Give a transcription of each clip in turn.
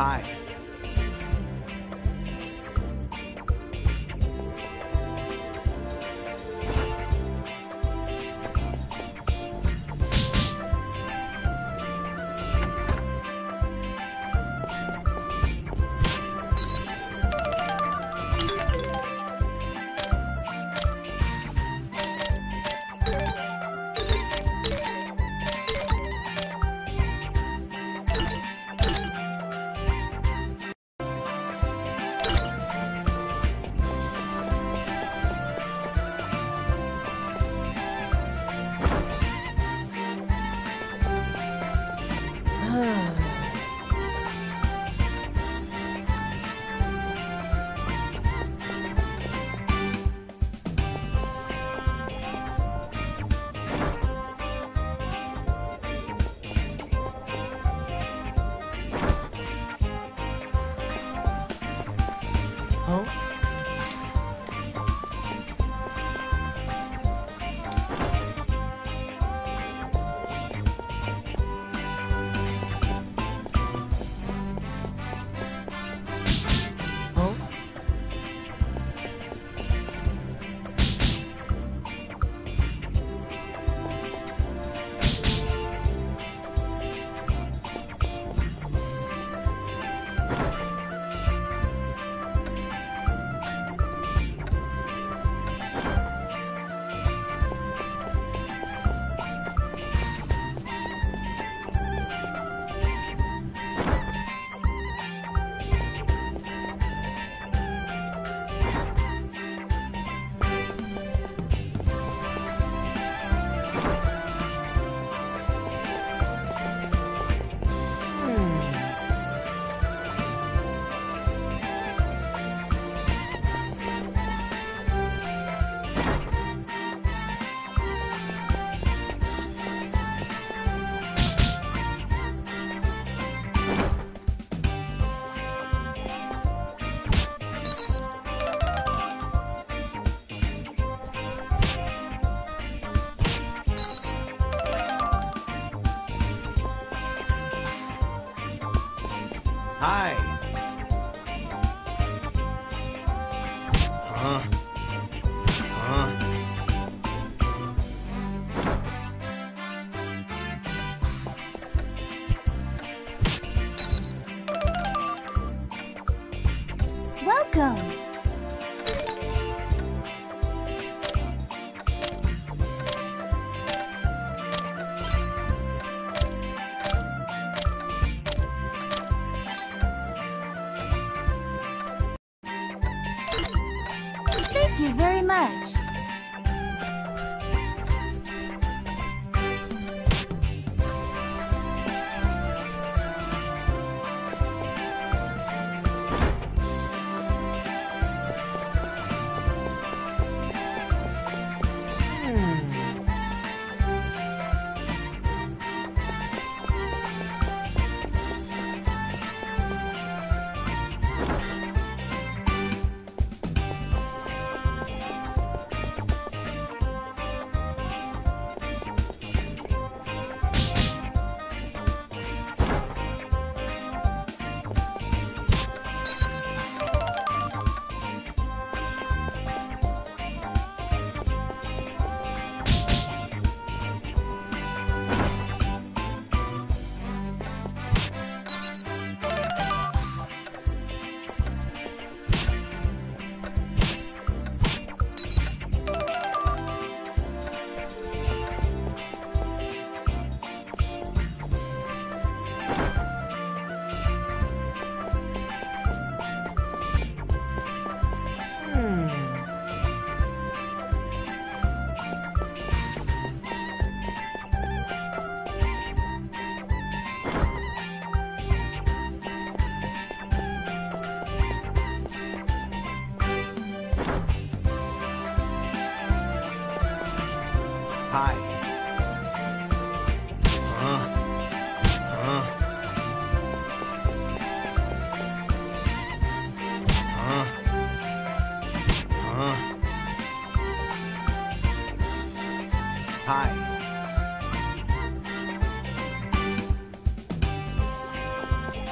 Aye.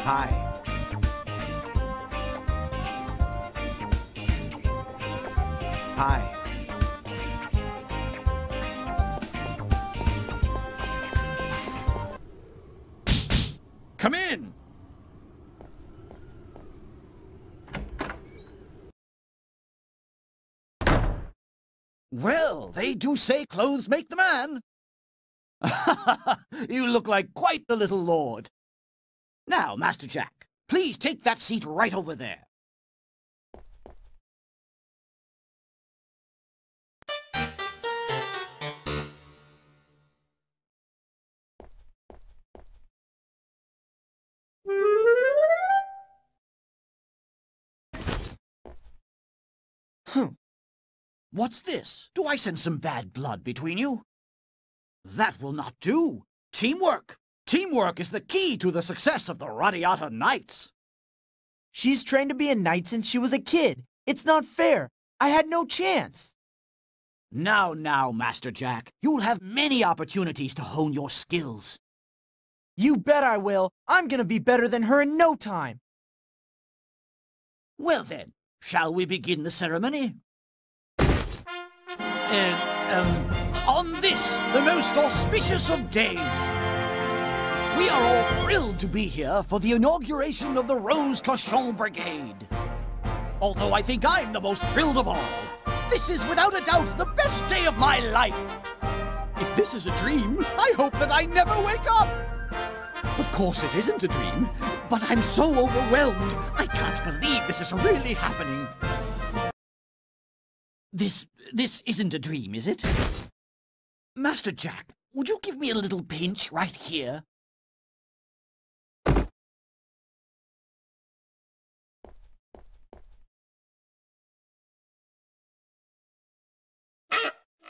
Hi. Hi. Come in! Well, they do say clothes make the man. You look like quite the little lord. Now, Master Jack, please take that seat right over there. What's this? Do I sense some bad blood between you? That will not do. Teamwork! Teamwork is the key to the success of the Radiata Knights. She's trained to be a knight since she was a kid. It's not fair. I had no chance. Now, now, Master Jack. You'll have many opportunities to hone your skills. You bet I will. I'm gonna be better than her in no time. Well then, shall we begin the ceremony? On this, the most auspicious of days, we are all thrilled to be here for the inauguration of the Rose Cochon Brigade. Although I think I'm the most thrilled of all, this is without a doubt the best day of my life. If this is a dream, I hope that I never wake up. Of course it isn't a dream, but I'm so overwhelmed, I can't believe this is really happening. This isn't a dream, is it? Master Jack, would you give me a little pinch right here?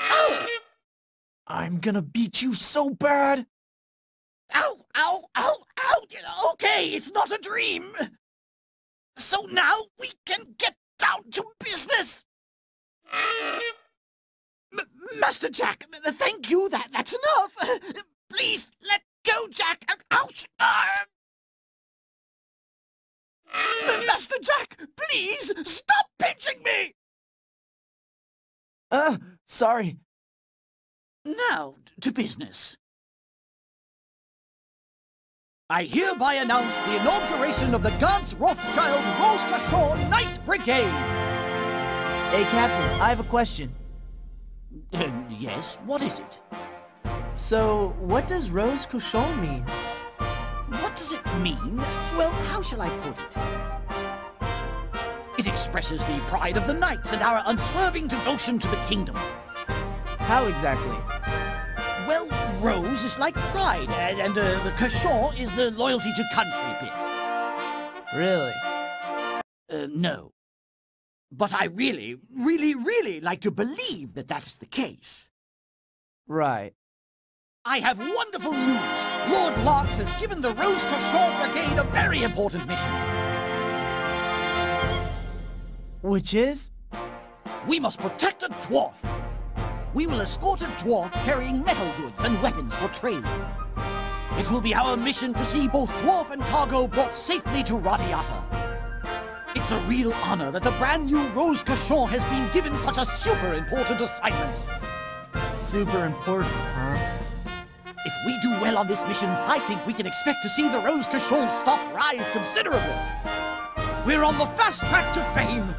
Ow! I'm gonna beat you so bad! Ow, ow, ow, ow! Okay, it's not a dream! So now we can get down to business! Master Jack, thank you, that's enough. Please, let go, Jack. Ouch! Master Jack, please, stop pinching me! Sorry. Now, to business. I hereby announce the inauguration of the Gantz Rothschild Rose Cushon Knight Brigade. Hey, Captain, I have a question. Yes, what is it? So, what does Rose Cushon mean? What does it mean? Well, how shall I put it? It expresses the pride of the knights and our unswerving devotion to the kingdom. How exactly? Well, Rose is like pride, and Cushon is the loyalty to country bit. Really? No. But I really, really, really like to believe that that is the case. Right. I have wonderful news. Lord Larkes has given the Rose Cochon Brigade a very important mission. Which is? We must protect a dwarf. We will escort a dwarf carrying metal goods and weapons for trade. It will be our mission to see both dwarf and cargo brought safely to Radiata. It's a real honor that the brand new Rose Cushon has been given such a super important assignment. Super important, huh? If we do well on this mission, I think we can expect to see the Rose Cushon stock rise considerably. We're on the fast track to fame.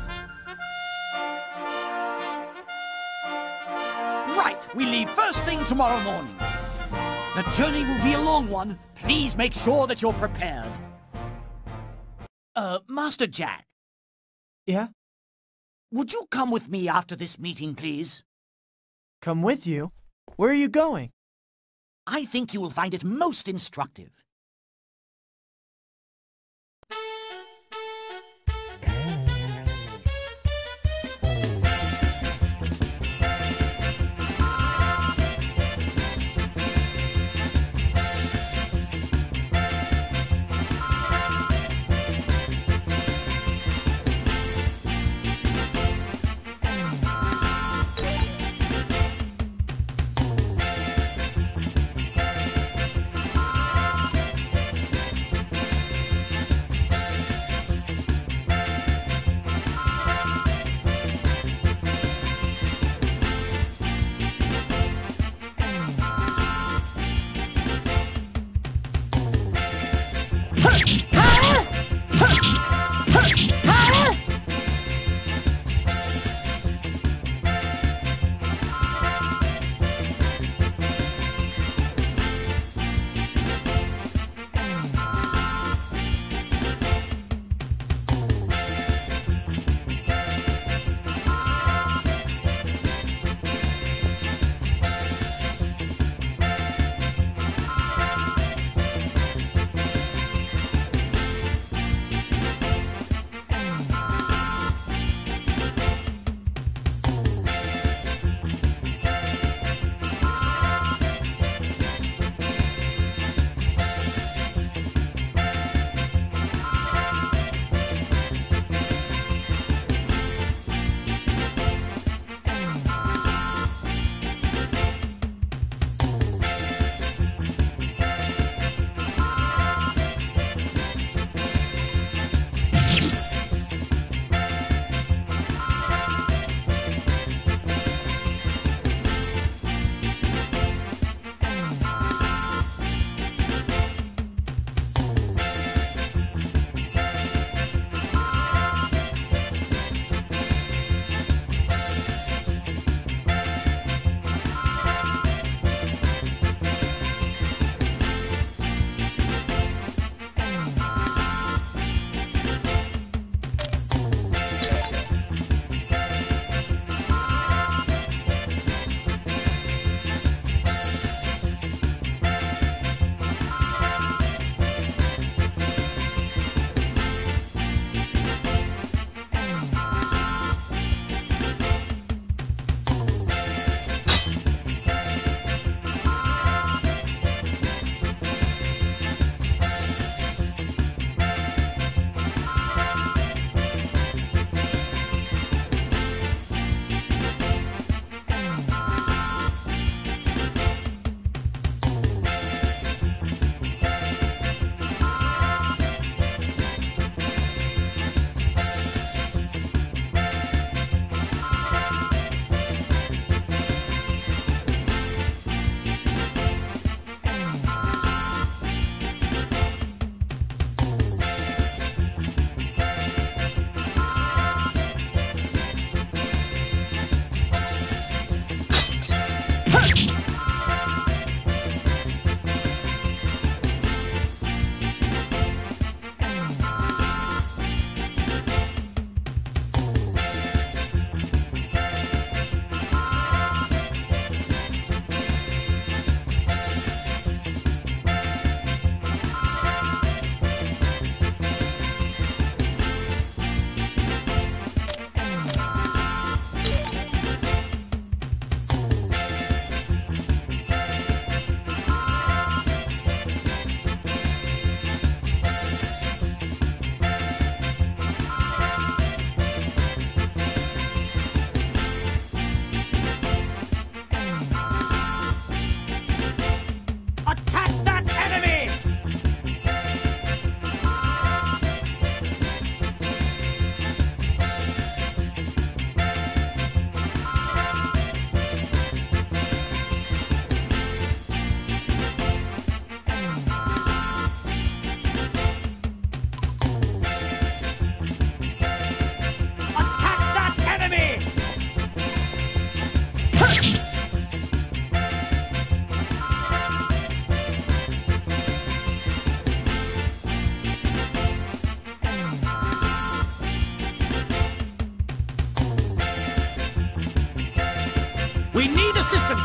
Right, we leave first thing tomorrow morning. The journey will be a long one. Please make sure that you're prepared. Master Jack. Yeah? Would you come with me after this meeting, please? Come with you? Where are you going? I think you will find it most instructive.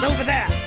Over there!